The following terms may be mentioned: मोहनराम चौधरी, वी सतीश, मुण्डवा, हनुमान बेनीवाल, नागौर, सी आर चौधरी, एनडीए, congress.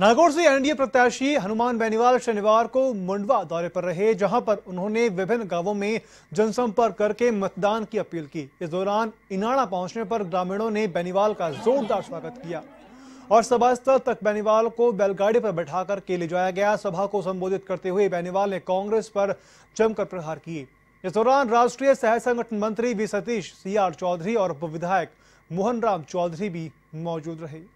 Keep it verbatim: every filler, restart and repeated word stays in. नागौर से एनडीए प्रत्याशी हनुमान बेनीवाल शनिवार को मुंडवा दौरे पर रहे, जहां पर उन्होंने विभिन्न गांवों में जनसंपर्क करके मतदान की अपील की। इस दौरान इनाड़ा पहुंचने पर ग्रामीणों ने बेनीवाल का जोरदार स्वागत किया और सभास्थल तक बेनीवाल को बैलगाड़ी पर बैठाकर के ले जाया गया। सभा को संबोधित करते हुए बेनीवाल ने कांग्रेस पर जमकर प्रहार किए। इस दौरान राष्ट्रीय सह संगठन मंत्री वी सतीश, सी आर चौधरी और उप विधायक मोहनराम चौधरी भी मौजूद रहे।